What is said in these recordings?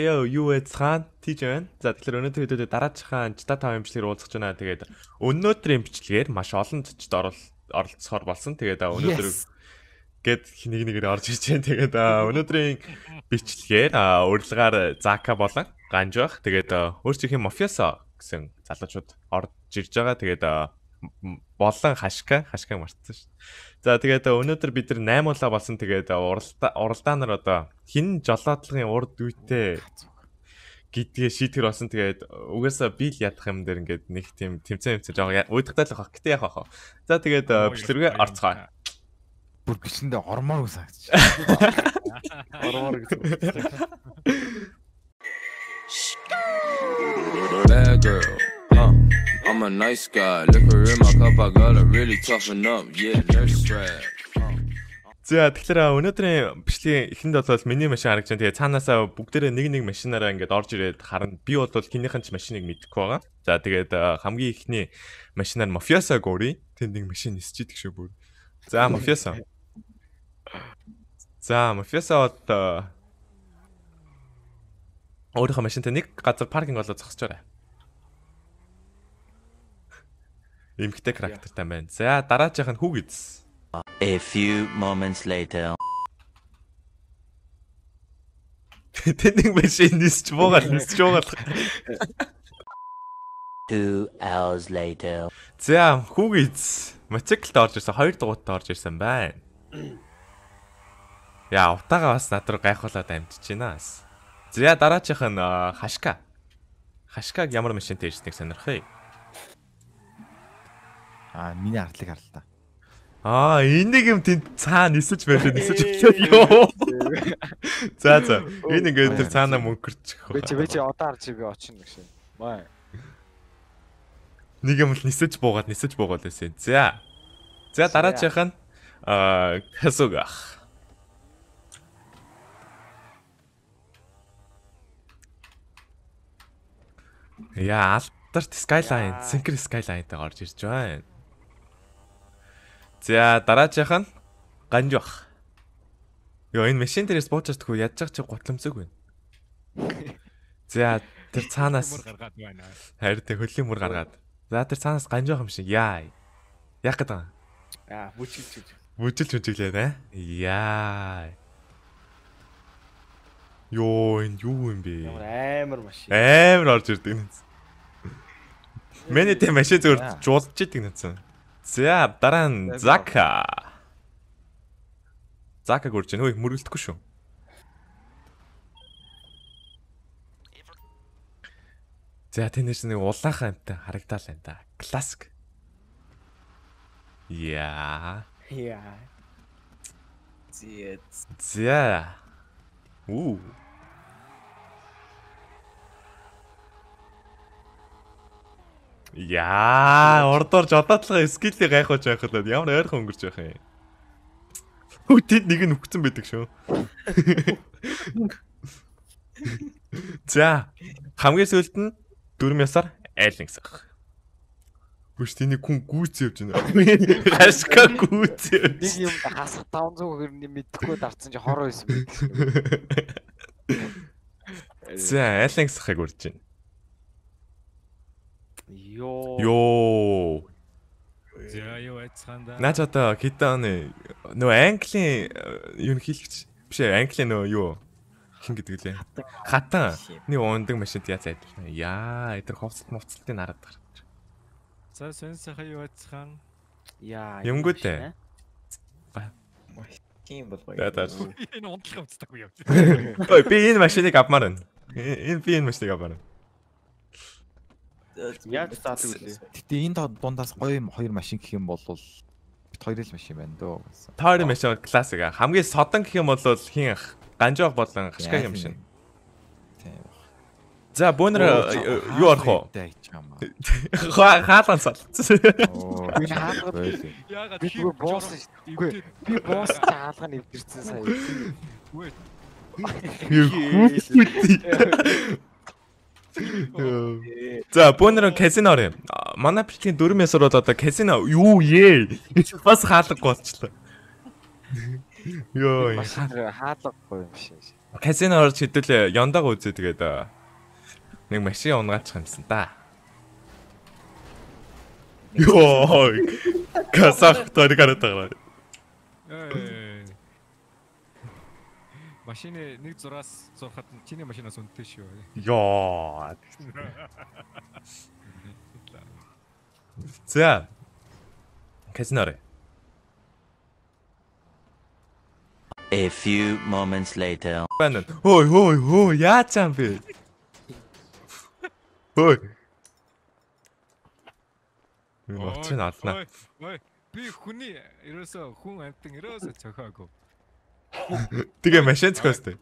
Yo, юу яцхан тийж байна. За тэгэхээр өнөөдөр хэдүүлээ дараачихаан ч та 5 имжлэгээр уулзах гэж байна. Тэгээд өнөөдрийн имжлэгээр маш олон төчд оролцохоор болсон. Тэгээд өнөөдөр гээд нэг нэгээр орж ирж байна. Тэгээд өнөөдрийн бичлэгээр урилгаар Зака болон Ганжвах тэгээд өөрсдийнхээ мафиасо гэсэн залуучууд орж ирж байгаа. Тэгээд болон Хашка мартсан шүү. За тэгээд өнөөдөр бид нар 8 улаа болсон. Тэгээд уралдаа нар одоо хин жолоодлогын урд үйтэй гэдгээ шийтгэр болсон. Тэгээд угаасаа бил ядах юм дээр ингээд нэг тийм тэмцэн жоохон уйдахтай л байх. Гэтэ яах вэ? За тэгээд бичлэргээ орцгоо. Бүр бичэндээ ормоор үсагч. Ормоор гэж. I'm a nice guy, liquor in my cup, I gotta really toughen up, yeah, nurse strap. За тэгэхээр өнөөдрийн бичлэгийн эхэнд бол миний машин харагдсан. Тэгээ цаанаасаа бүгдээрээ нэг машинаараа ингээд орж ирээд харна. Би бол хинийхэн ч машиныг мэдэхгүй байгаа. За тэгээд хамгийн ихний машинаар мафиасо гори тэнд нэг машин нисчихэд шүү бүр. За мафиасо. За мафиасо одоо өөрийнхөө машинтай нэг газар паркинг болоо зогсож байгаа. Эмхтэй характертай байна. За дараагийнх нь Huugiiz. A few moments later. Тэнийг машин нисч буугаад. 2 hours later. За Huugiiz мотоциклд орж ирсэн, 2 дугуйтаа орж ирсэн байна. Яа, утаагаа бас над руу гайхуулаад амжиж байна. За дараагийнх нь Hashka. Hashka-г ямар машинтай ирснийг сонирхъя. Миний ардлыг харалтаа. Энийг юм тэнд цаана нисэж ёо. За. Энэ ингээд тэр цаана мөнгөрчих. Бэч одоо харж би очно гэж. Бай. Нэг юм л нисэж буугаад байсан. За дараагийнх нь Hashka. Яа, алтарт Skyline, Synchro Skyline-тай орж ирж байна. За дараагийнх нь Ганжвах. Йоо энэ машин дээрээс буучаадгүй ядж байгаа чи готломцог байна. За тэр цаанаас гаргаад байна. Харин тэ хөлийн мөр гаргаад. За тэр цаанаас Ганжвах юм шиг яа. Яах гээд байгаа. Бүжиглээ нэ. Яа. Йоо энэ юу юм бэ? Амар машин. Амар орж ирдэг нэ. Миний тэ машин зүгээр жуулж идэг нэ. За дараа нь Зака. Зака гөрч энэ мөрөлдөхгүй шүү. За тэнийс нэг улаанхан амтай харагдал энэ да. Классик. Яа. За. Яа, ордоор жолоодлогын скиллийг гайхуулж байх хэлээд ямар ойрхон өнгөрч байх юм. Хөөд нэг нь үхсэн байдаг шүү. За, хамгийн сүүлд нь дүрм ясаар айлнс гэх. Бүш тэний хүн гүйц явж байна. Хашка гүйц. Нэг юм хасах 500 гэрний мэдхгүй дарцсан чи хороо исэн байдаг. За, айлнс гэхийг үрж байна. Йоо. За юу айцханда. Начата хитаны нөө Английн юу хийлгэж биш Английн нөө юу хин гэдэг лээ. Хатан. Нэг ундаг машин яц айдсан. Яа, эдгээр хувцалтын хараад гарч. За сэнсэхэ юу айцхан. Яа. Юмгүйтэй. Тийм болгоо. Энэ унтлах хувцтаггүй явж. Ой, би энэ машиныг авмаар байна. Энэ машиныг авмаар байна. Яг таатаг үлээ. Гэтэ энэ дундаас гоё юм хоёр машин гэх юм бол бит хоёр л машин байна дөө. Тойрын машин классик. Хамгийн содон гэх юм бол хин Ганжвах болон Hashka юм шин. Тийм. За бүүнэр юу арах вэ? Хаалган сал. Би хаалган. Би босс. Би босс хаалган эвдэрсэн сая. За бүүнэр казино орё. Манай бичлэгийн дөрмийн сур бол одоо казино юу ээ? Бас хаалгагүй болчлоо. Йоо. Хаалгагүй юм шиг. 카지노 орж хэдүүлээ яндагаа үзээ тэгээд нэг машин унгаачих юмсан да. Йоо. Казах тойр гаратаа. Машины нэг зураас зурхад чиний машинаас үнэтэй шүү. Йоо. За. Казино. A few moments later. Ой, ой, ой, я чам би. Ой. Мартин атна. Ой, би хүний ерөөсөө хүн амтан ерөөсөө цохоогүй. Тэгээ машин цохоостой.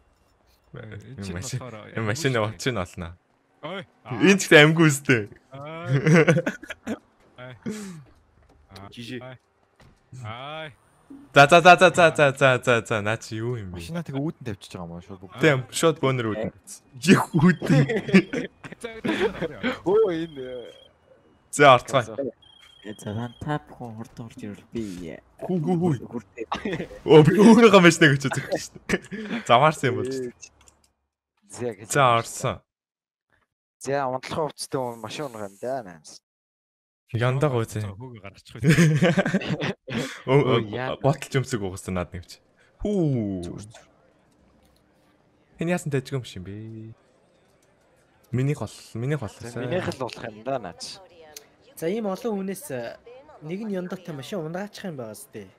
Машин авчин олно. Ой. Энд ч амгүй үстэй. Жижи. Ай. За наач юу юм бэ? Машина тэгээ үүдэн тавьчихж байгаа маа шууд бүгд. Тийм, шууд бөөнөр үүдэн. Жих үүдэн. Оо энэ. За орцгой. Эцэн тап хурд би. Гүгүү. Оо би өөрөө машина гэж үзэж байна шүү дээ. Замаарсан юм болж. За орсон. За унтлах хувцтай машин унах юм да наас. Яндаа гоцээ. Хөөгөө гаргачихгүй. Боталж өмсөг угсаа наад нэвч. Хүү. Энэ яасан дэж юм шин бэ? Минийх боллоо. Минийх л болох юм да наач. За ийм олон хүнээс нэг нь яндагтай машин унгаачих юм байгаас тээ.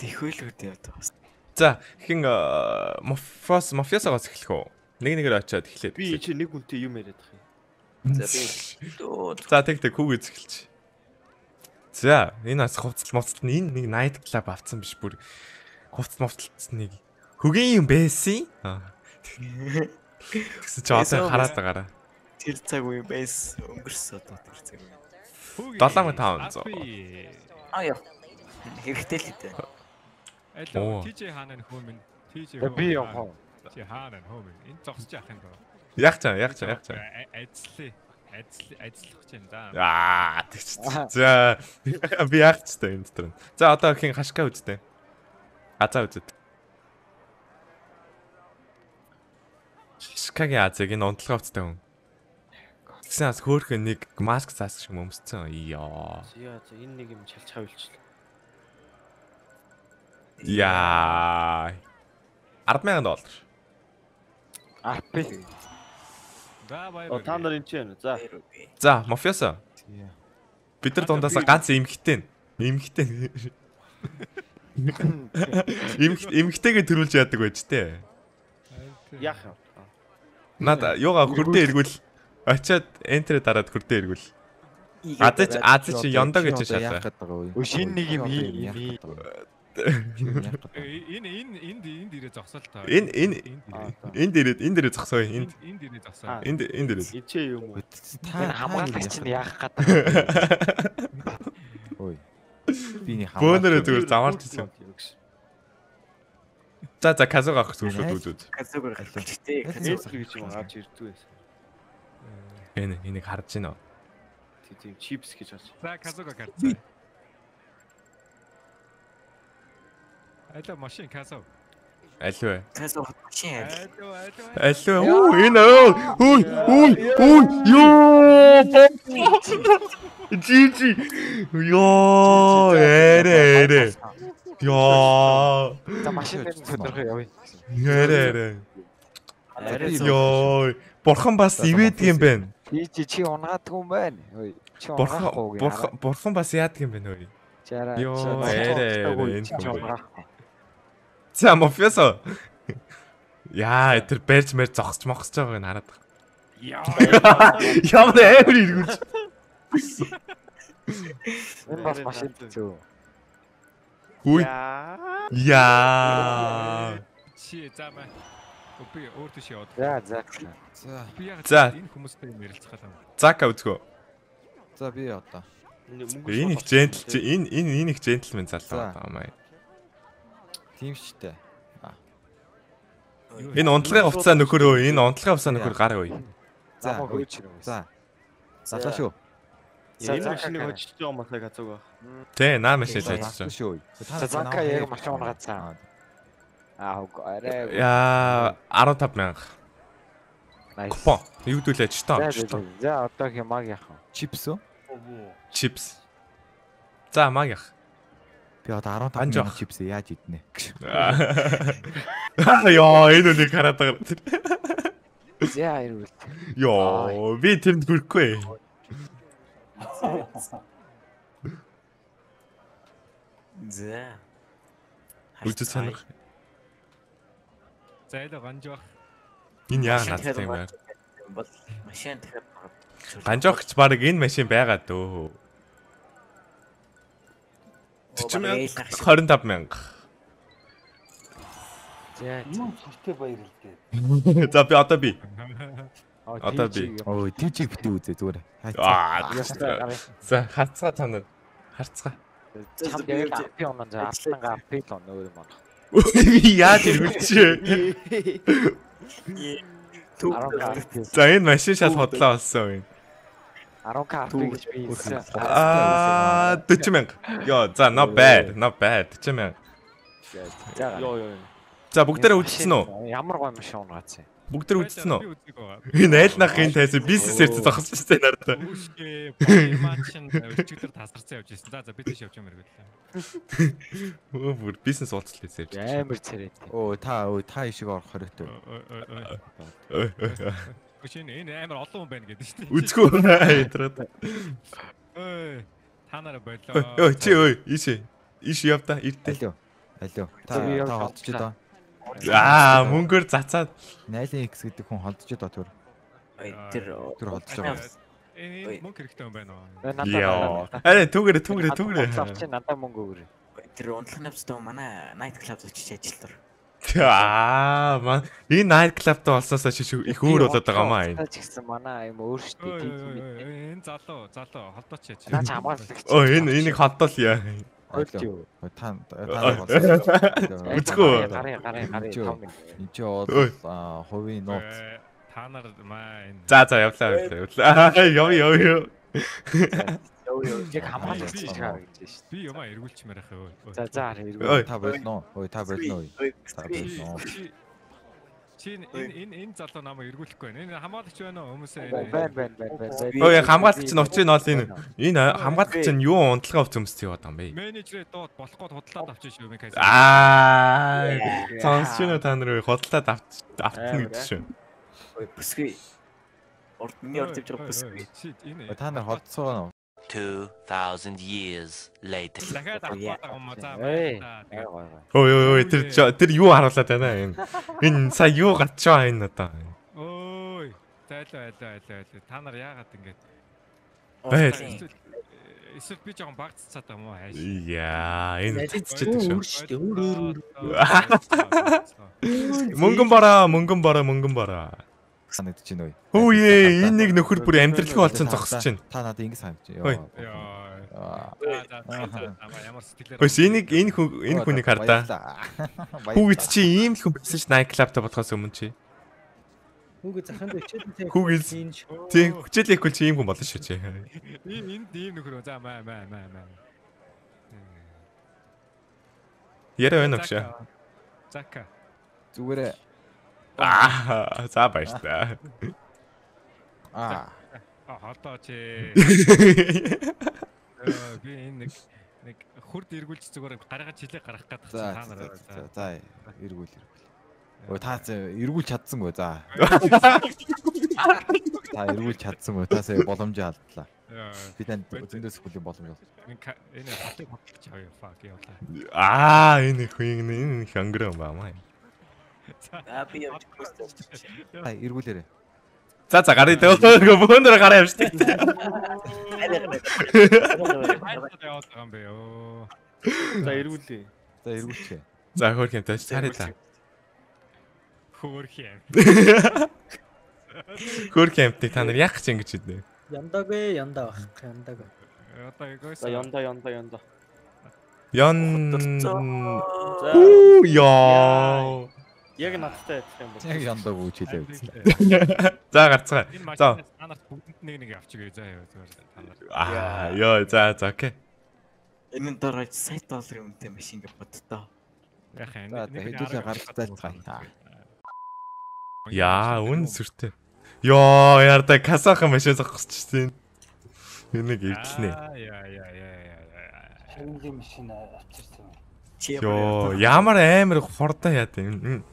Тэхвэлүүд явдаг бас. За хин мафиасаас эхлэх үү? Нэг-нэгээр очиад эхлэв. Би чи нэг үнтэй юм яриад тах. За тэг Huugiiz эхэлчих. За энэ бас хувцал мовцлт энэ нэг night club авцсан биш бүр хувцал мовцлтс нэг хөгийн юм байсан. Тэгсэн ч одоо хараад байгаараа. Тэр цаг үе байс өнгөрсөн одоо тэр цаг үе. 7500. Аа яа. Хэрэгтэй л дээ. Алло TJ хаанаа хөөмэн TJ. Би яваа. TJ хаанаа хөөмэн энэ зогсож яах юм бэ? Яг чам. Ажиллах гэж байна. Аа, тэгч. За, би ягчтай энэ дотор. За, одоо хин Hashka үзтээ. Азаа үзт. Hashka-гийн азыг энэ унтлага авцтай хүн. Тэгсэн бас хөөх нэг маск цаас шиг өмсцэн. Йоо. За, энэ нэг юм чалж хавилчлаа. Яа. $10,000. Аппи. Оо та нар энэ чинь за. За, мафиаса. Бид нар дундаас ганц эмхтэй. Эмхтэйгээ төрүүлж яадаг байж тээ. Яах юм. Надаа ёга хүрдээ эргүүл. Очиад энтер дараад хүрдээ эргүүл. Аз чи ёндоо гэж шалаа. Өө шин нэг юм ий. Энд ирээ зогсоо л та. Энд ирээд зогсоо. Энд ирээд. Эчээ юм уу? Та хамгаалагч нь яах гээд байна. Ой. Биний хамгаалалт. Бөөнөрөө зүгээр замаар тэлсэн. За казугаа авах зүгээр дүүд. Казугаа авах. Тэ казугаа гэж юм гарч ирдгүй байсан. Энийг харж байна уу? Тийм чипс гэж харж. За казугаа гарцгаа. Алло машин казав. Алло. Казав машин. Алло. Ой. Ёо. Жижи. Ёо. Эрэ. Ёо. Та машин дээр явъя. Эрэ. Ёо. Бурхан бас ивэдэг юм байна. Чи унгаадаг юм байна. Ой. Бурхан бас яадаг юм байна ой. Ёо. Эрэ. За мафиасо. Яа, тэр барьж зогсож байгааг нь хараад байна. Ямар эвэр иргүүлж. Энэ бас машин төв. Хүй. Яа. Чи замаа. Копи өөртөө шиод. За. Энэ хүмүүстэй ярилцах юм. Зака үзгөө. За би одоо. Энэ их джентлмен чи энэ их джентлмен залуу таамаа. Тийм ч тээ. Энэ унтлагын хувцас нөхөрөө, гар өвй. За, хөөч юм. За. Залаа шүү. Энэ машины хөдөлж байгаа маа газуугаа. Тэ, наа машин ажиллаж байна. За, занка яг машин унгаацсан. Ja, 10 Coupon, YouTube, Chips? Chips. За магия. Би одоо 15 чипс яаж иднэ? Яа, энэ нэг хараад байгаа. Яа, ирвэл. Йоо, би тэнд гүрэхгүй. За. Үгүй санах. Зайда ганжох. Энэ яа надтай юм бэ? Бол машин дахиад ганжохч баг энэ машин байгаа дөө. 25,000. За. Юу цартыг баярлдээ. За би одоо би. Оо, тийчиг битгий үзье зүгээр. Аа. За, хацгаа танаа. Харцгаа. Би оноо за алдангаа апдейт он өөр юм байна. Яаж ирвэлчээ. За энэ машин шал хотлоо болсон юм. 10,000 гэж би хэлсэн. Аа, 40,000. Йоо, за not bad, not bad. 40,000. Йоо. За бүгдээрээ үлдсэн үү? Ямар гоё машин унгац юм. Бүгдээр үлдсэн үү? Энэ айл нахын тайсан бизнес эрт зогсож байна надад. Үгүй, машин өчигдөр тасарсан явж ирсэн. За би тийш явж ямар хэрэгтэй. Оо, бүр бизнес уулзалт хийсэн. Амар царайт. Оо, та ишиг орох хориотой. Энэ амар олон хүн байна гэдэг шүү дээ. Үзгүй хэтрээд. Ой, танараа болоо. Ой, чи ой, ийш явда ирдээ. Алло. Та холдож доо. Аа, мөнгөөр цацаад 0x гэдэг хүн холдож доо төр. Тэр холдож байгаа. Энэ мөнгө хэрэгтэй юм байна уу? Яа. Арай түгээрэ. Авчи надаа мөнгө өгөр. Тэр унтлах навцтай манай night club зочиж ажилладаг. Аа, маа. Энэ night club-д олсоосоо их өөр болоод байгаа маа энэ. Тэгсэн манай юм өөрсдөө тийм. Энэ залуу холдооч яа. Наач хамгаалагч. Оо, энийг холдоолё. Холдоё. Та холдоё. Үзгүй. Гарын 5 минут. Энд чи хувийн нууц. Та нар маа энэ. За явлаа. Ёо. Яг хамгаалагч чигээр гэж байна шүү. Би ямаа эргүүлчмээр ах ёо. За эргүүл. Та болно уу? Та болно. Чи энэ залуу намайг эргүүлэхгүй байна. Энэ хамгаалагч байна уу? Хүмүүсээ байна. Ой хамгаалагч нь очиж ноол энэ хамгаалагч нь юу унтлагаа өвц өмсч яваад байгаа юм бэ? Менежерээ дууд болох гээд худалдаад авчих шүү. Аа. Цансчны та нар худалдаад автна гэдэг шүү. Ой бүсгүй. Ордны орд явж байгаа бүсгүй. Та нар холдсон уу? 2,000 years later. Ой, тэр юу харуулаад байна энэ? Энэ сая юу гарч байгаа энэ одоо? Ой, зайлаа. Та нар яагаад ингэж байна? Эсвэл би жоохон багццаад байгаа мó хайш. Яа, энэ цэцчээд шүү. Мөнгөн бараа. Санагдаж байна уу? Хөөе, энэ нэг нөхөр бүр амьдралгүй болсон зогсож байна. Та надад ингэ санаж байна. Яа. Ой, энэ хүнийг хардаа. Хүүгид чи ийм л хүн байсан ш night club-та болохоос өмнө чи. Хүүгид заханд өчөөд Huugiiz. Тийм, хүчээлэхгүй чи ийм хүн болно шүү чи. Ийм нөхөр за маа. Яраа байна уу чи? Зака. Зүгээр. Аа, за баярлалаа. Аа. Хотооч. Би энэ нэг хурд эргүүлж зүгээр гаргаад хилээ гарах гэдэг чинь та нараа. За, эргүүл. Өө таацаа эргүүлж чадсангүй за. Та эргүүлж чадсангүй таасаа боломж алдлаа. Би танд зөндөөс хүлийн боломж олсон. Энэ хатыг хөтлөж авъя фак явлаа. Аа, энэ хүн энэ ханграм баамаа. Апи явж гүйсэн. Ай эргүүлээрэй. За гарыг төвөөргөө бүхнээр гараа явждаг. За эргүүлээ. За эргүүлчихэ. За хөөрхийн тааш цаарилаа. Хөөрхийнтэй та нар яах гэж ингэж хэлнэ. Яндаг. Одоо гойс. За янда. Яа. Яг надтай адилхан юм байна. Яг яндаг үуч хэлээ үзлээ. За гарцгаа. За та нарт бүгдэнд нэг авчиг. За яа зүгээр та нар. Аа, ёо за окей. Энэ дөрөв сая $100 үнэтэй машин гэж боддоо. Яа үн сүртэй. Йоо ярда касахан маш зогсчихсэн. Нэг эвдлэнэ. Шинэ машин авчирсан. Йоо ямар амар хордоо яад юм.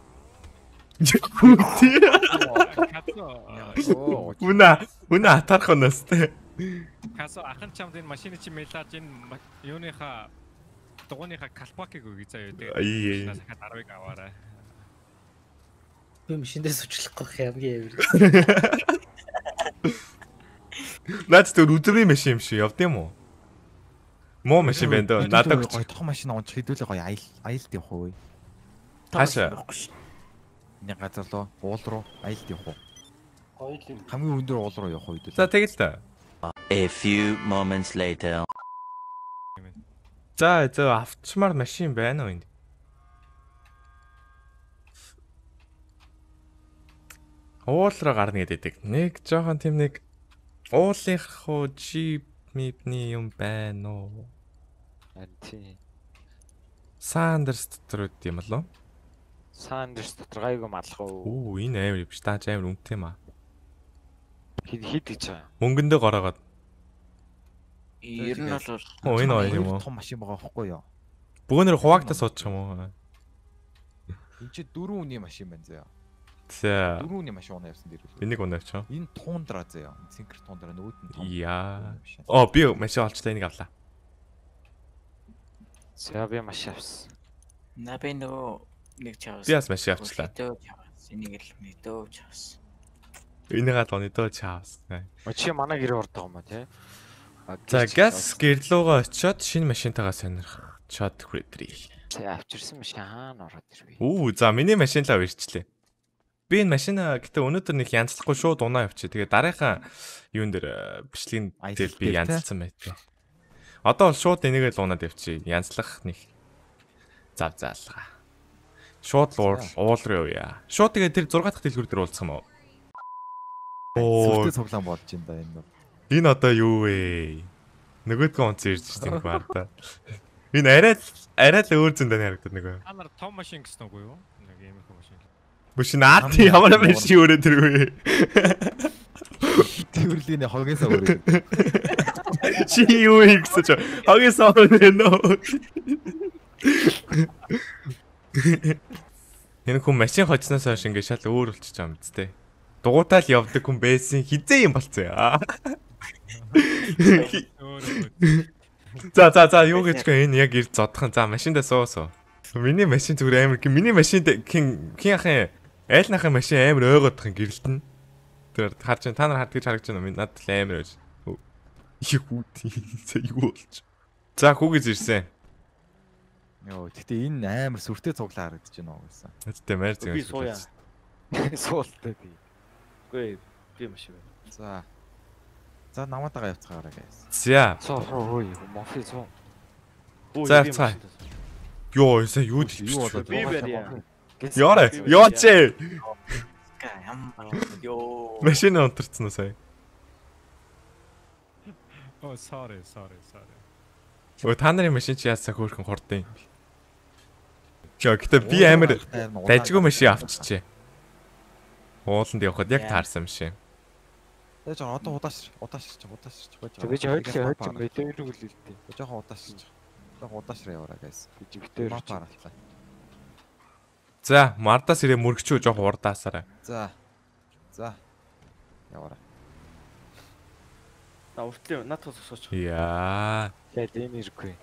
Уна атарх настай. Касо ахын чамд энэ машины чи мэлаж энэ юуныха тогооныха калпакиг өгье заяа тэгээд хахад 10-ыг аваарай. Би машиндээс учлахгүй хамгийн эвэр. Наач тэр өдрийн машин юм шиг явд юм уу? Муу машин байна даа. Надад гойдох машин унж хэдүүлээ гоё аялд явах уу? Хаашаа? Нэг газар руу, уул руу аялд явах уу? Гоё л юм. Хамгийн өндөр уул руу явах үед л. За тэгэл та. A few moments later. За зөө автчмаар машин байна уу энд? Уул руу гарна гэдэг. Нэг жоохон тийм нэг уулынхоо джип мипний юм байна уу? Анти. Сандерс дотор үт юм болов? Сандерс дотор гайгүй малах уу? Энэ амар биш тааж амар үнэтэй юм аа. Хит гэж байгаа. Мөнгөндөө гараагаад. Ер нь бол энэ хоёр юм уу? Том машин байгаа байхгүй юу? Бөөнөр хуваагтаа суудчих юм уу? Энд чи 4 үний машин байна заяа. За. 4 үний машин явсан дээр. Энийг унавчаа. Энэ тундраа заяа. Цинкер тундраа нөөдөн том. Яа. Оо би машин олчлаа энийг авлаа. За би машин авсан. Набино нэг чавс. Би бас машин авчлаа. Энийг л мэдөө чавс. Энэ гал өнөдөө чавс. Очи манай гэр ордог юм аа тий. За газ гэрлүүгээ очиод шинэ машинтайгаа сонирх. Чад хрэдрий. За авчирсан машин хаана ороод ирвээ? За миний машин лав ирчлээ. Би энэ машин гэтээ өнөөдөр нэг янзлахгүй шууд унаа явчих. Тэгээ дараахан юун дээр бичлэгийн дээр би янзлсан байдаг. Одоо бол шууд энийгээ л унаад явчих. Янзлах нэг зав заалгаа. Шууд уул руу явъя. Шууд тэгээ тэр 6 дахь дэлгүүр дээр уулзсан мó. Сүртэй цуглаан болж юм да энэ. Энэ одоо юу вэ? Нөгөөдгөө онцон ирж штеп баар та. Энэ арай л өөр зөндөө харагддаг нөгөө. Та нар том машин гэсэн үгүй юу? Нэг юм их машин. Бүш наат ямар машин өрөөд тэргүй. Тэрлийн хогийнсаа өрөө. Чи юу хийсэж? Хогийнсаа өрөө. Энэ хүн машин хоцноос хойш ингэ шал өөр болчихж байгаа юм биз дээ. Дугуйтал явдаг хүн байсан хизээ юм болцсон яа. За юу гэж гоо энэ яг ирд зодхон. За машиндаа суусуу. Миний машин зүгээр амар гин. Миний машин хин ахын айл нахын машин амар ойгоодхан гэрэлтэн. Тэр харж та нар хардгийж харагч байна уу? Надад л амар байж. Юу тий юу болч. За Huugiiz ирсэн. Йоо тэгтээ энэ амар сүртэй цуглаа харагдаж байна уу гэсэн. Тэгтээ маар зэг. Би сууя. Суултай би. Гүй би машин. За. За намаатайгаа явцгаараа гайс. За. Сохоо мофи цо. За цай. Йоо эсэ юу болоод байна? Яарэ. Яочээ. Машин онтерцсон уу сая? Оо sorry. Ой та нарын машин чи яасаа хөөрхөн хурдан юм. Гэхдээ би амар дажгүй машин авчижээ. Ууланд явхад яг таарсан юм шиг. Тэ жоо одоо удаашрч байж байгаа. Тэгэж хойд мэдэрүүл үлдээ. Жохон удаашрч. Жохон удаашраа яваарай гайс. Жигтэй ирч харалцаа. За, мардаас ирээ мөргчөө жохон урдаасаарай. За. Яваарай. Та уртлээ над тус сууч. Яа. Яг ийм ирхгүй.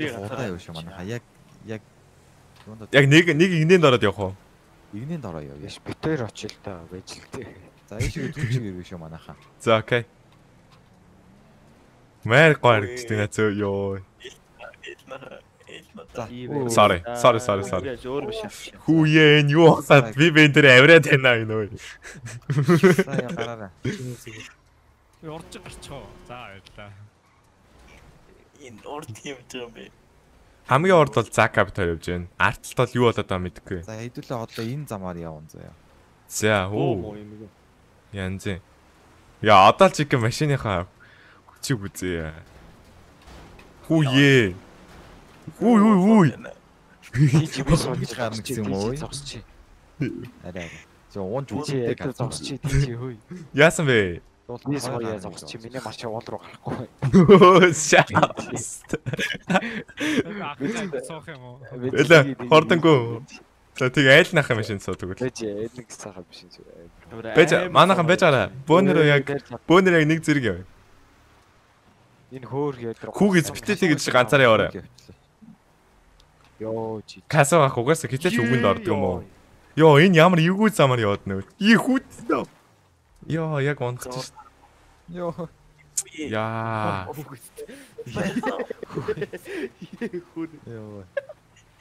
Би гадаа явж манайха яг нэг игнэнд ороод явах уу? Игнэнд ороо яв. Яш битээр очил та байж л тээ. За энэ шиг өдөрч ирвэ шүү манайхаа. За окей. Мэр гоорч тэнэ зөө ёо. Sorry. Хүү яэн юу хасаад би бэнтэр авраад байна энэ үү. За гараараа. Би орж гарчхоо. За баярлаа. Энэ орд юм дөө бэ. Хамгийн урд бол Закап төр явж байна. Артлт бол юу болоод байгаа мэдэхгүй. За хэдүүлээ хотлоо энэ замаар явна заяа. За оо. Янзэн. Яа одоо л чиг машиныхаа хүчиг үзье. Хүү ээ. Үй. 가서 갖고 갔어. 그때 죽은 줄 알았더니 뭐. 야, 얘는 야만 이구자 말이야. 이구자. 야, 야, 건지. 야. 야.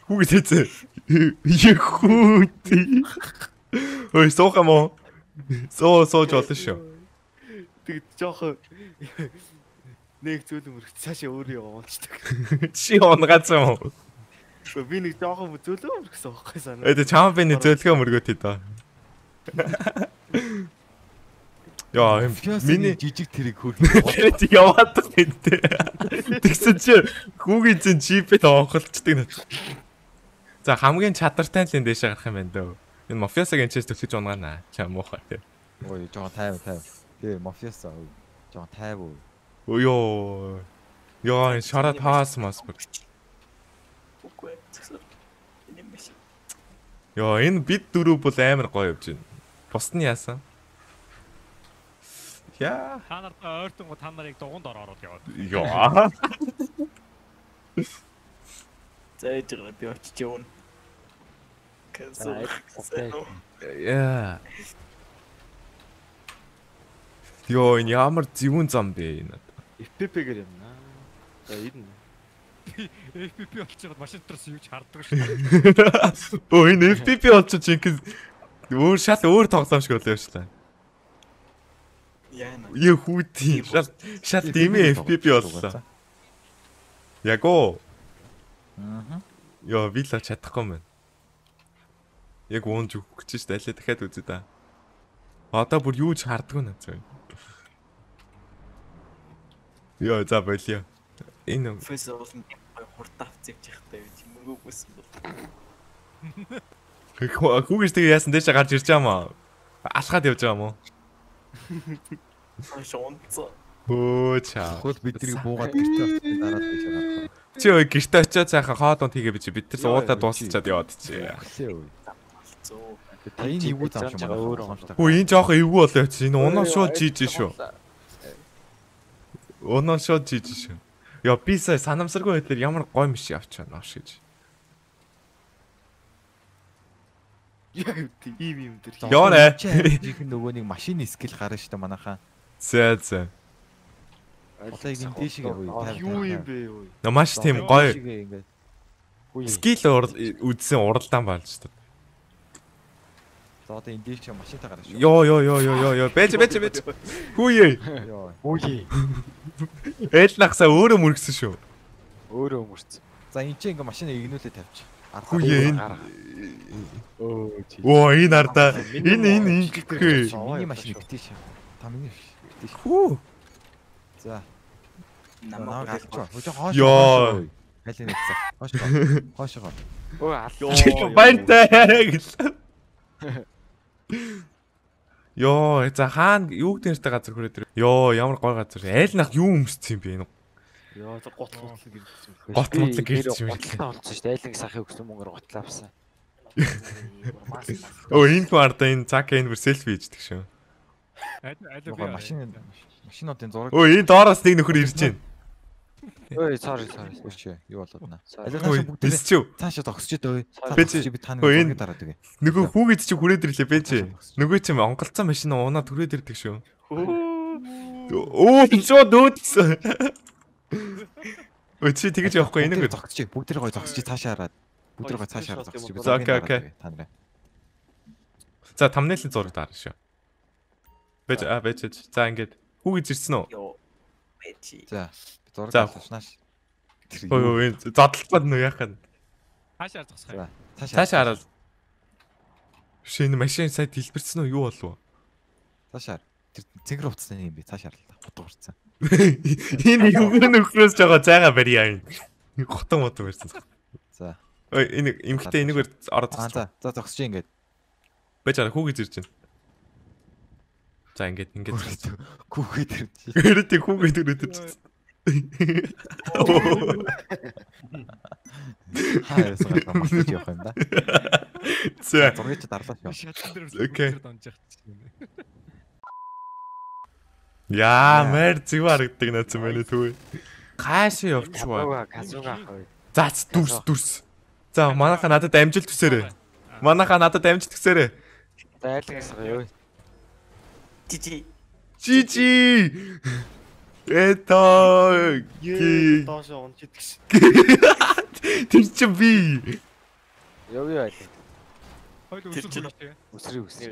후기지. 이구지. 어이, 소가모. 소 좋았어. 되게 저거. 내 주도 모르. 사실 오히려 왔다. 시원 같잖아. Би нэг жоохон зөөлөө мөргсөн байхгүй санаа. Эдэ чам би нэг зөөлгөө мөргөөд хийдэ. Яа, миний жижиг тэрэг хөргөв. Тэ яваад тэнтэй. Тэгсэн чи хүүгийн чинь чипэд онголцдог нэ. За хамгийн чадртай нь л энэ дэшээ гарах юм байна дөө. Энэ мафиасагийн чээс төсөж унгаана. Чам муухай тий. Ой, жоохон тайв. Тий, мафиаса. Жоохон тайв. Ойё. Яа, шарат хаасмас бүр. Яа, энэ бид дөрөв бол амар гоё явж байна. Бус нь яасан? Яа, та нарт ойртон го та нарыг дугунд ороод яваад. Яа. Зайдэр би очиж явна. Кэсэл. Яа. Йоо, энэ ямар зүүн зам бэ энэ? FPP гэр юм наа. За, идэнэ. FPP болчиход машин дотроос юу ч харддаг шүү. Оо энэ FPP болчих чинь өөр шал өөр тоглоом шиг болоо явчлаа. Яа нэ. Юу хүүти шал дэмий FPP боллоо. Яго. Аа. Йоо вилла чадахгүй юм байна. Яг уунж өгөх гэж шүү дээ. Аллаа дахиад үзье да. Одоо бүр юу ч харддаг нэ. Йоо за болиё. Энэ фэсэл болсон хурдав зэвчихтэй мөнгөгүйсэн бол. Huugiiz тэгээ яасан дэжээ гарч ирж байгаа юм аа. Алхаад явж байгаа юм уу? Оо чаа. Хөл бидрийг буугаад гэртээ очиж дараад байж байгаа. Чи ой гэртээ очиод цаахан хоолонд хийгээ би чи бид нар суудаа дуусалчаад яваад чи. Энэ юу зам юм бэ? Оо энэ жоох эвгүй болоо чи. Энэ унаа шууд жиж шүү. Унаа шууд жиж шүү. Яа би сая санамсаргүй байдлаар ямар гоё миши авч байна авш гэж. Яа тийм юм дээр. Яа нэ. Жихэн нөгөөний машин скил гарна шүү дээ манайхаа. За за. Алтай гин тийш гээ гоё. Юу юм бэ юу? На маш тийм гоё. Скил үзсэн уралдаан байна шүү дээ. За одоо энэ дээш машинтаа гарна шүү. Йоо. Бэж. Хүүе. Хүүе. Элнахсаа өөрөө мөргсөн шүү. Өөрөө мөргсөн. За энэ чинь ингээ машинаа игнүүлээ тавьчих. Хүүе энэ. Оо энэ ардаа. Энэ гэдэг. Миний машин битээш. Та миний битээш. Хүү. За. Намайг авчих. Йоо. Хайлын хэсэг. Хоошоо. Оо аллаа. Баяртай гэлээ. Йоо, за хаана юу гэдэг нэртэй газар хүрээд ирээ. Йоо, ямар гоё газар. Айл нах юу өмссөн юм бэ энэ? Йоо, готлотлог ирсэн. Готлотлог ирсэн юм байна. Готлотлог шүү дээ. Айлын сахыг өгсөн мөнгөөр готлаавсан. Оо, энэ парта энэ цак энэ селфи хийдэг шүү. Айл би машинотын зураг. Оо, энэ доороос нэг нөхөр ирж байна. Ой, sorry. Өчөө юу болоод наа. Алигааш бүгд бисчүү. Цаашаа тогсчээд ой. Би таны бүгд дараад өгье. Нөгөө хүүгээд чи хүрээд ирлээ бэ чи. Нөгөө чи онголцсон машин унаа түрээд ирдэг шүү. Оо, чөө дөөдсөн. Өчөө тэгэж явахгүй энэ гоо. Бүгд тэрийг гой зогсчих цаашаа хараад. Бүгд тэрийг гой цаашаа хараад зогсчих. За окей. Танараа. За тамнелийн зураг даар шүү. Бэж. За ингээд хүүгээд ирсэн үү? За. За хуснаш. Ой задлалцаад нөө яах вэ? Цаашаа зогсох юм. Цаашаа хараад. Шинэ машин сая дэлбэрсэн үү юу болов? Цаашаа. Тэр цэнгэр уцсан юм би цаашаа харлаа. Хутга урцсан. Энэ юу гэнэ нөхрөөс жоо цайгаа барьяа юм. Хутга мод барьсан. За. эмэгтэй нэгээр ороод зогсчихсан. За зогсож ингэж. Бачаа хүүгээд ирж байна. За ингэж хүүгээд ирж. Гэрэтийн хүүгээд ирж. Хайс гэх юм яах юм да. За зургийг дарлаа шүү. Окей. Яа, мэр зүг харагддаг наац юм байна түү. Хаашаа явчих вэ? Казууга хав. За дүрс дүрс. За манайха надад амжилт төсөөрэй. Манайха надад амжилт төсөөрэй. За айлгаас гоё. Жижи. Жижи. Этой. Ки. Тоошон читгш. Тэр чи би. Яв яа. Хойл үсэр. Үсэр үсэр.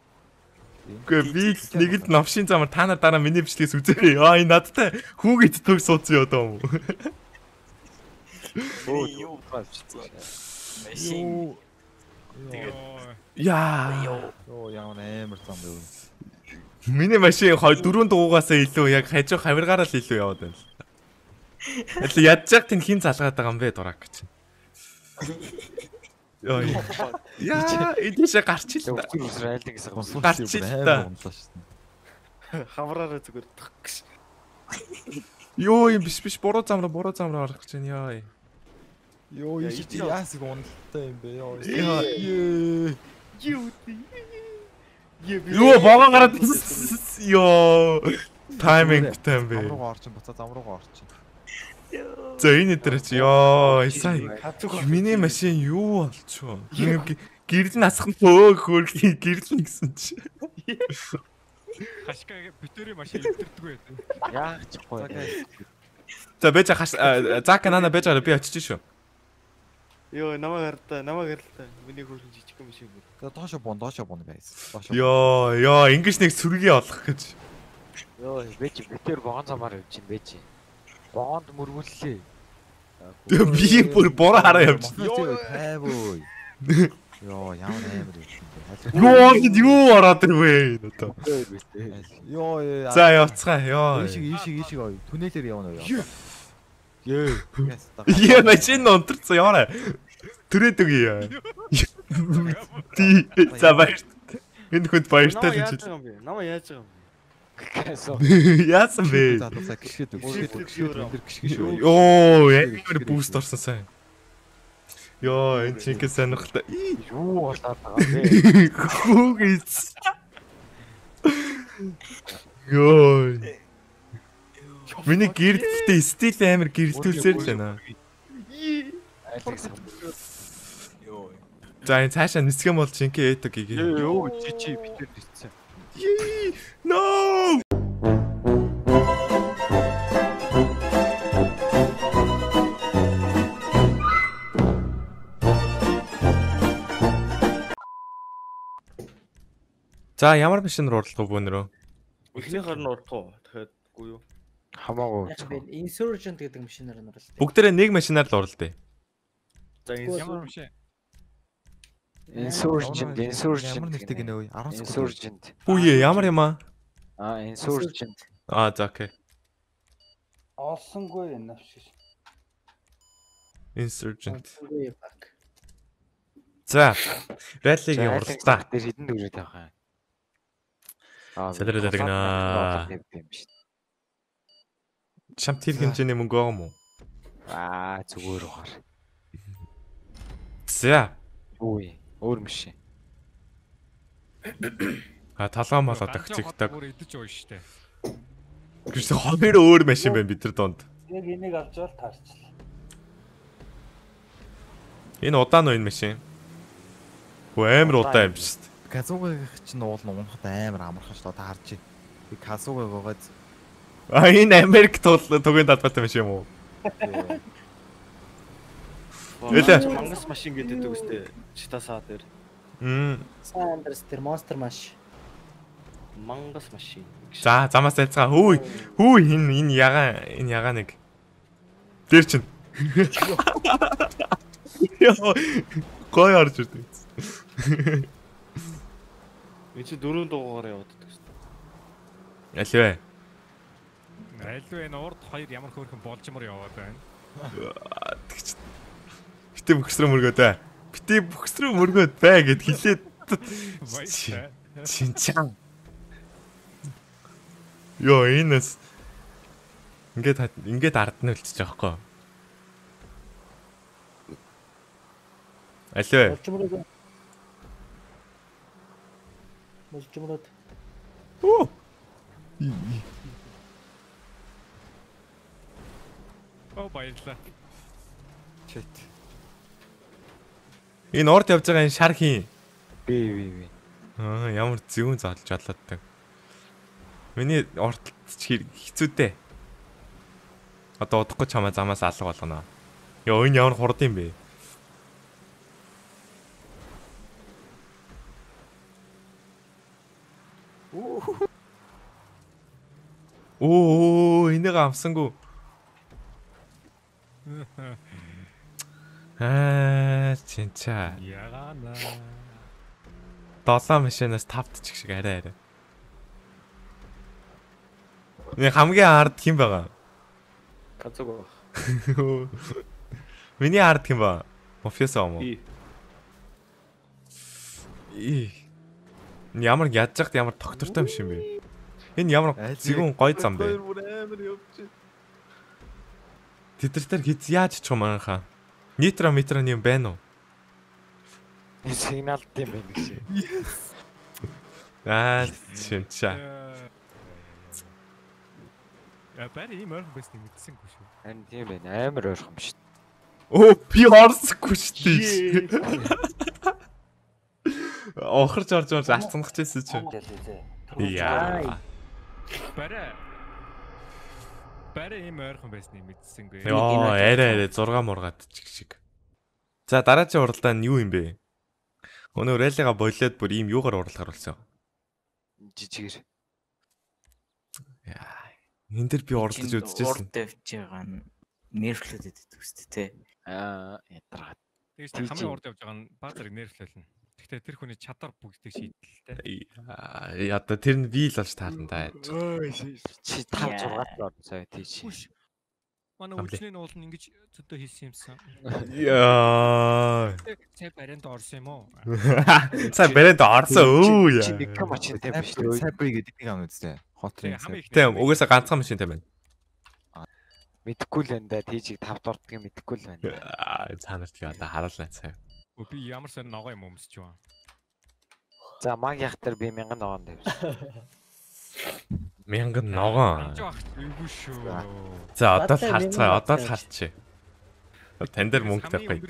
Гэвч нэг л навшийн замаар та нар дараа миний бичлэгээс үзээрэй. Йоо, энэ надтай хүүгээд төг суудсан юм даа. Оо, юу болчихсон. Машин. Яа. Оо, ямар амар зам бэ. Миний машин 4 дугуугаас илүү яг хажуу хавиргаараа л илүү яваад байна. Эхлээд ядчих тэн хин залгаад байгаа юм бэ дурак гэж. Яа, эдээшээ гарч ил та. Гарч ил та. Хавраараа зүгээр тах гэж. Йоо, юм биш буруу замраа гарах гэж байна яа. Йоо, яасыг уналттай юм бэ яа. Юу тий. Юу багаан гараад ёо тайминг тайм бэ. Замруугаа орчин. За энэ дээр чи ёо сайн. Миний машин юу болчихоо. Гэрэл нь асах нь хөөх гэрэл гэсэн чи. Хашка бүтээрийн машин илтэрдэггүй байдаг. Яах чгүй. За бэж хаш зак нана бэж би очиж шүү. Ёо намаа гарлаа. Миний хөөрхөн жижиг юм шиг. Доошо бон байсан. Ёо, ингэж нэг сүргий олох гэж. Ёо, бэж бүтээр богон замаар явж байна бэж. Богонд мөргөллээ. Би бүр бороо явчихсан. Ёо, хайвуу. Ёо, ямар амар юм бэ? Ёо, юу ороод ирвэ? Ёо, за явцгаа. Ёо. Ийшиг гоё. Түнэлээр явна уу? Ёо. Яа, машин онцорцоо яваа. Түрээд үгүй. Ти цаварт. Энэ хүнд баяртай л жил. Намаа яаж байгаа юм? Яасан бэ? Оо, ямар буст орсон сайн. Йоо, энэ чинь сонирхолтой. Юу болоод байгаа вэ? Huugiiz. Йоо. Миний гэрэлтэй стил амар гэрэлтүүлсээр л байна. За энэ цаашаа нисгэн бол чинкээ эдэг гээ. Йоо чи битэр ниссэн. No! За ямар машин руу уралдах вэ өнөрөө? Эхнийхэр нь уралдах уу? Дахиад үгүй юу? Хамаагүй. Insurgent гэдэг машинаар нь уралдъя. Бүгдээрээ нэг машинаар л уралдъя. За ямар машин? Insurgent ямар нэртэй гэнэ вэ? 10 Insurgent. Үгүй ээ, ямар юм аа? Аа, Insurgent. Аа, за окей. Олсонгүй навшиг. Insurgent. За, раллиг уралдъя. Тэр хэдэн дөрөв тавих юм? Аа, сэлэрэ дэрэгнэ. Шамтир хэмжээний мөнгө байгаа мó? Аа, зүгээр ухаар. За. Үгүй, өөр машин. А талгаан болоод агцдаг. Гэхдээ хоёр өөр машин байна бид нар донд. Яг энийг авч бол таарчлаа. Энэ удаан уу энэ машин? Хөөе амар удаан юм шүү дээ. Казуугаг чинь уул нь унахад амар амархан шүү дээ та харж. Би казуугаг байгаад а энэ Америк тугийн талбартай машин юм уу? Эдэ мангас машин гэдэг үстэй читасаа дээр. Сайн амдрас тэр монстер маш. За, замаас ялцгаа. Хүү. Хүү энэ ягаа нэг. Дээр чинь. Йоо. Гой орж ирдэг. Энд чи дөрөв дугаараар явдаг гэсэн. Аль вэ? Энэ урд хоёр ямар хөөрхөн болжмор яваад байна. Тэгч. Битээ бөхсрөө мөргөөдөө. Битээ бөхсрөө мөргөөд бай гэд хэлээд. Чинчан. Йоо энэс. Ингээд ард нь үлчиж байгаа хгүй. Аль вэ? Болжмороод. Оо. Оо баярлаа. Чит. Энэ орд явж байгаа энэ шар хин. Би. Аа ямар зөвөн задлж алладаг. Миний ордолт ч хэцүүтэй. Одоо удахгүй чамаа замаас алга болгоно. Йоо энэ ямар хурд юм бэ? Оо энийг авсангүй. Аа чинчаа. Яана. 7 машинаас 5 ч шиг арай. Миний хамгийн ард хэм байгаа? Кацаг баг. Миний ард хэм ба? Мофиосоо мөн. Ямар ядчихт ямар тогтвортой юм шиг бэ? Энэ ямар зэгүн гой зам бэ? Тэдэртэр хиз яаж ч юм анхаа. Нитро метрон юм байна уу? Сигнал тийм байх шиг. Аа чинчаа. Я пари мөр бэст мэдсэн гүш. Харин тийм байна. Амар ойрхон биш. Оо би орсгүй шүү дээ. Охорч орж алцсанх чийсэн чи. Яа. Пари мөр бэст мэдсэнгүй. Оо арай 6 мургаад чиг. За дараагийн уралдаан нь юу юм бэ? Өнөө рэлига болоод бүр ийм юугаар уралгаар болсон. Жижигэр. Яа, энэ дэр би уралдаж үзчихсэн. Урд тавьж байгаа нь нервлээд байдаг үстэй те. Аа, ядаргаа. Тэгээс хамгийн урд явж байгаа нь базарыг нервлүүлнэ. Гэхдээ тэр хүний чадар бүгдийг шийдэлтэй. Одоо тэр нь вил болж таарна даа. Чи 5 6-аас орсон тийш. Манай үлчний уул нь ингэж зөндөө хийсэн юмсан. Яа. Сая баринд орсон юм уу? Сая баринд орсон уу яа. Чи нэг машин тавьсан шүү дээ. Сая бий гэдэг нэг ам үзтэй. Хотрын. Тийм, угаасаа ганцхан машин тавьна. Мэдхгүй л энэ да тийжийг 5 дурддаг юм мэдхгүй л байна. Цаанарт яа да харуулна цаа. Би ямар сан ногоо юм өмсч байна. За маг яг тэр би 1000 ногоон тавьсан. 1000 ногоон. За одоо л харцгаа, одоо л харчи. Танд дээр мөнгө тавьхгүй.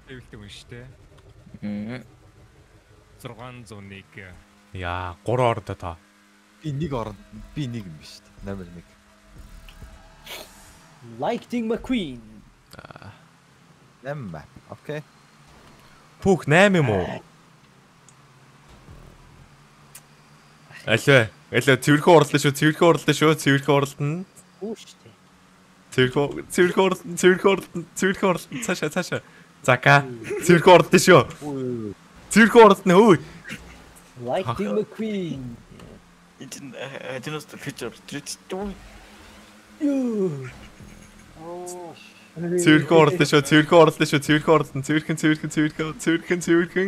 601. Яа, 3 ордоо та. Би нэг орно. Би нэг юм биш. Номер 1. Lighting McQueen. Нэм. Окей. Пүүх 8 юм уу? Аль Эле цэвэрхэн уралдана шүү. Үгүй шүү дээ. Цэвэрхэн уралдана. Цаашаа. Зака. Цэвэрхэн уралдана шүү. Цэвэрхэн уралдана хөөе. Like the queen. It is the future. Цэвэрхэн уралдана шүү.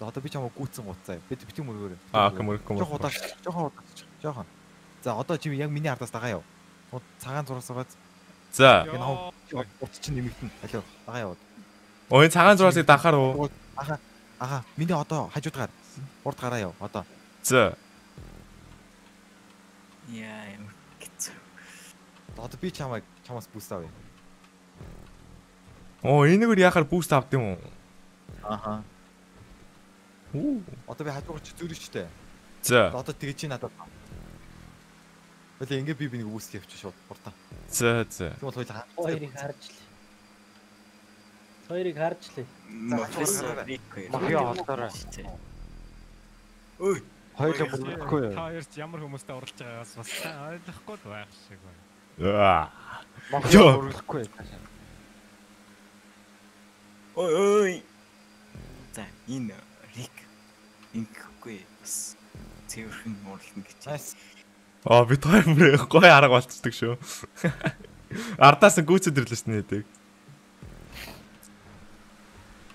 Одоо би чамаа гүйтсэн гуцаа. Би битэн мөрөөрөө. Аа, мөрөхгүй. Жохон удаач. За, одоо чи яг миний ардаас дагаа яв. Цагаан зураас угаац. За. Утч чинь нэмэгдэн. Алуу, дагаа яваад. Оо, энэ цагаан зураасыг дахаар уу? Аха. Миний одоо хажуудгаар урд гараа яв. Одоо. За. Yeah, да одоо би чамаас boost авъя. Оо энэгээр яхаар boost авд юм уу? Аха. Одоо би хажуугч зөрөгчтэй. За. Одоо тэгэж чи надад. Тэгвэл ингээд би бинийг boost хийвч шууд хурдан. За за. Тэгвэл хоёрыг харж л. Хоёрыг харж л. Махиа олдороо. Ой. Хоёул болохгүй. Та хоёрт ямар хүмүүстэй оролж байгаагаас бас ойлгохгүй байх шиг байна. Махиа ургахгүй. Ой ой. За энэ рик инхгүй бас цэвэрхэн муулна гэж. Аа бид хоёр мөр гоё арга болцдог шүү. Ардаас нь гүйцэд ирлээ шүү дээ.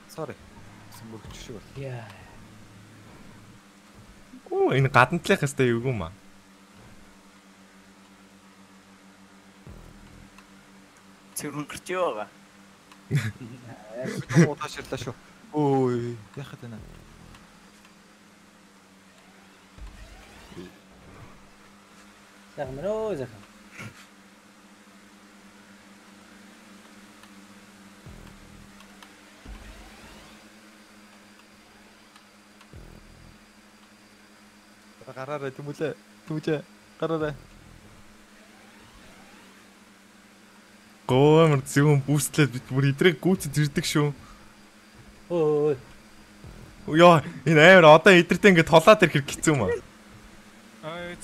Sorry. Сүмөрч шүү. Яа. Оо энэ гадна талах хэвээр юу юм аа. Цэрүүн гэрч яваа. Яа, уташ ирлээ шүү. Ой, яхад байна. Захмроо захаа. Гараарай түмүлээ. Түмжээ. Гараарай. Гоомэр зүүн бүслээд бит бүр идрэг гүйцэд ирдэг шүү. Ой. Яа, энэ амар одоо идэртээ ингэ толоод ирэх хэцүү юм аа. Аа,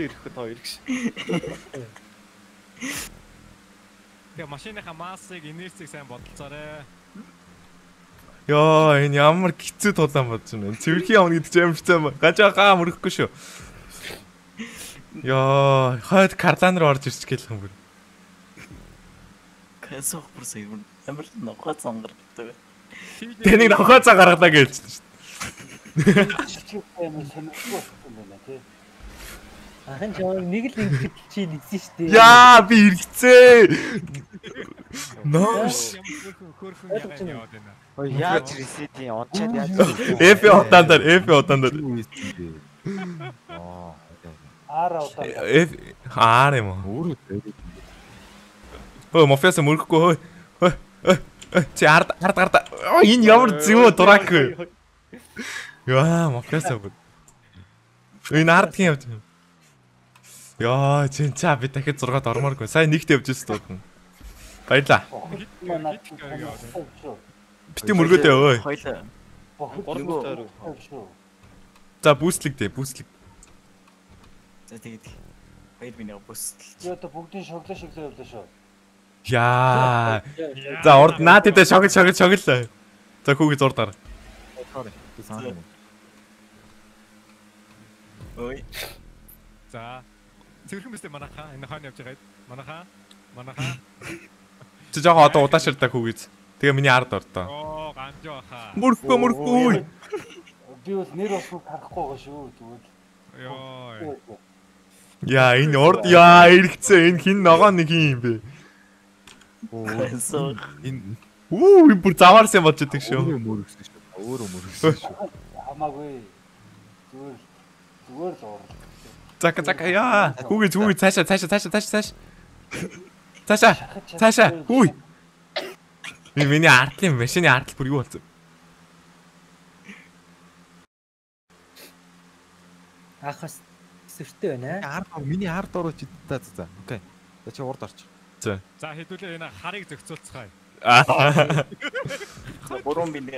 ирэхгүй та хоёр гш. Тэгээ машиныхаа массыг, инерцийг сайн бодолцоорой. Йоо, энэ ямар хэцүү тулаан бодож байна. Цэвэрхэн явна гэдэг чинь амар хэцүү юм. Гажаа мөрөхгүй шүү. Йоо, хойд карлан руу орж ирчих гээл юм бүр. Кэсох бүрс юм. Амар нохоо цангардаг. Тэнийг нохоо цангаргалаа гэлж шүү. Ахын жоо нэг л ингэж чи нэгсэн шүү дээ. Яа, би иргэцээ. Нош. Ой яаж ресети ончаад яаж эфе утаандар аа утаандар эф ааре мо уур ой мофеса мөрөхгүй ой чи ард ой энэ ямар зэвөө дурак вэ яа мофеса бод энэ ардгийн явж юм яа чи цаа би дахиад 6-д ормооргүй сайн нэгт явж ирсэн дуудна баярлаа битэн мөргөөдөө ой. Хоёлаа. Гурван тойроо. За бүүслэг. За тэгээд баяр миний бүүслэл. Яа та бүгдийн шоглоо явлаа шүү. Яа. За урд наад дээр шогл. За хүүгээ зурд гар. Ой. За. Цэвэрхэн бистэй манахаа энэ хаана явж байгаа. Манахаа. Чи жоо одоо удаашрдаг хүүгээ. Тэгээ миний ард ордоо. Оо ганжаа хаа. Мөрөхгүй. Би бол нэр осгүй харахгүй гоо шүү тэгвэл. Йоо. Яа энэ орд яа иргэцээ энэ хин ногоо нэг юм бэ. Оо. Энэ бүр заварсан болчихдаг шүү. Өөрөө мөрөхгүй шүү. Хамаагүй. Зүгээр л орд. Зака яа. Хүүгээ цаашаа. Цаашаа. Хүй. Би миний артлын машины артл бүр юу болсон? Ахас сэртэй байна. Миний ард орооч идэ за. Окей. За чи урд орч. За. За хэдүүлээ энэ харыг зохицуулцгаая. Гурван минь.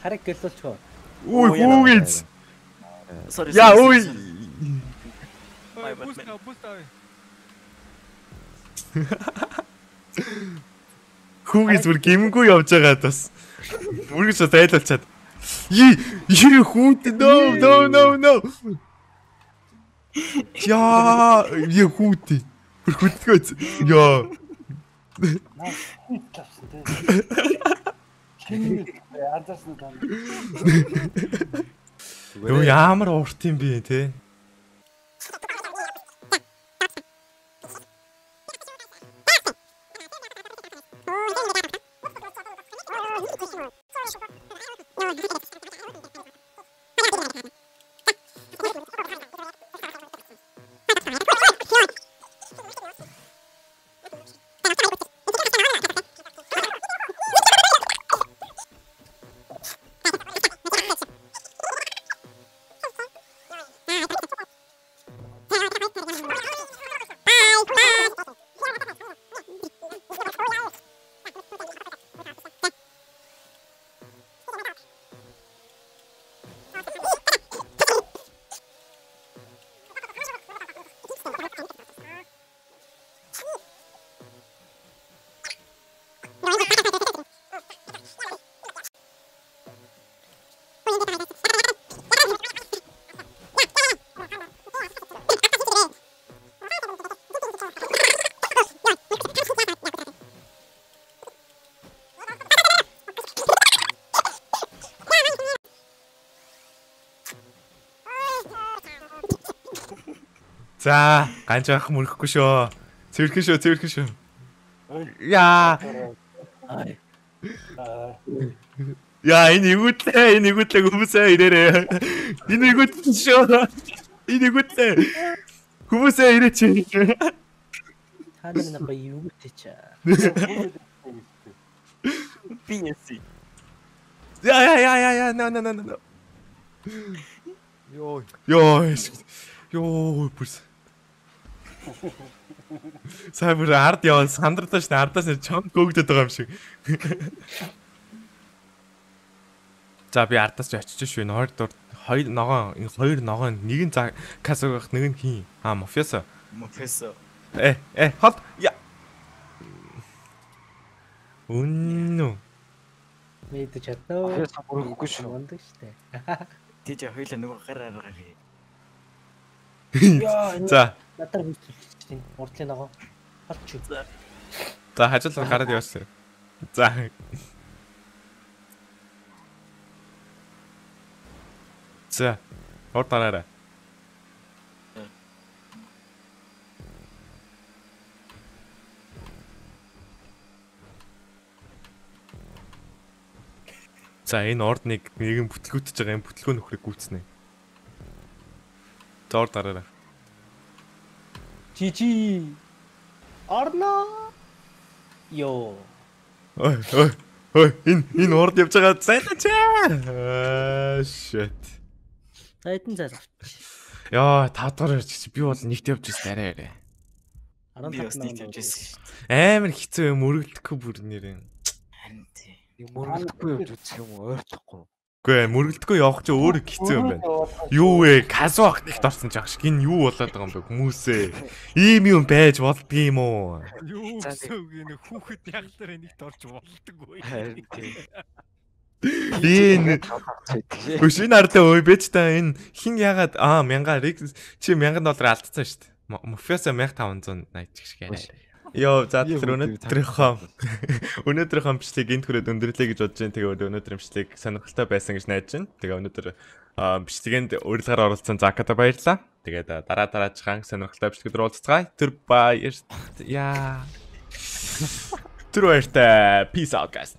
Харыг гэлүүлчихөө. Huugiiz. Яа ой. Бустай. Huugiiz бүр гимгүй явж байгаа тас. Мөргөж тайлалчаад. No. Ja, Yehuti. Gut. Ja. Du jammerst ihn bitte. За ганж ах мөрөхгүй шүү. Цэвэрхэн шүү. Яа. Яа энэ игүүтлээ хүмүүсээ ирээрээ. Энэ игүүтлэн шүү. Хүмүүсээ ирээч. Ханаа на юутэч. Пинси. Я на. Йой пус. Сайн бүр ард яваа сандртаж нардаас нь чонд гөөгдөд байгаа юм шиг. За би ардаас ч очиж швэн хоёр ногоо нэг нь касугах нэг нь хин мафиасо. Хот я. Үннү. Мэдэж чадна. Мафиасо бүр үгүй шүү. Тийч хоёул нөгөө гараа гаргая. За надад хөвчлөж урдлын ногоо харч үз. За хажуулаа гараад яваасаа. За. За. Ортараа. За энэ орд нэг бүтлгүүтж байгаа юм бүтлгөө нөхрийг гүйцнэ. Ортараа. Чичи орно ё ой ин орд явж байгаа зайлаа shit тайтан зайлаа ёо 5 дугаар ирчихсэн би бол нэгт явж байсан арай 15 явж байсан амар хэцүү юм мөргөлдөхгүй бүр нэрэн харин тий мөргөлдөхгүй явж үзэх юм ойртохгүй үгүй мөргөлдөхгүй явах ч өөр хэцүү юм байна. Юу вэ? Казуу ахт ихт орсон ч ахш. Гин юу болоод байгаа юм бэ хүмүүсээ? Ийм юм байж болдгийм үү? Юу гэсэн үг хүүхэд яг л нэгт орж болдгоо. Энэ хөшийн ардаа ой бэж та энэ хин ягаад 1000 чи $1000 алдсан шүү дээ. Мафиаса 1580 ч гэх шиг. Йоо за тэр өнөөдрийнхөө бичлэг энд хүрээд өндөрлөө гэж бодож байна. Тэгээд өнөөдрийн бичлэг сонирхолтой байсан гэж найдаж байна. Тэгээд өнөөдөр бичлэгэнд урилгаар оролцсон Заката баярлалаа. Тэгээд дараагийн сонирхолтой бичлэгээр уулзцгаая. Тэр баяр. Яа. Түр баяртай. Peace out guys.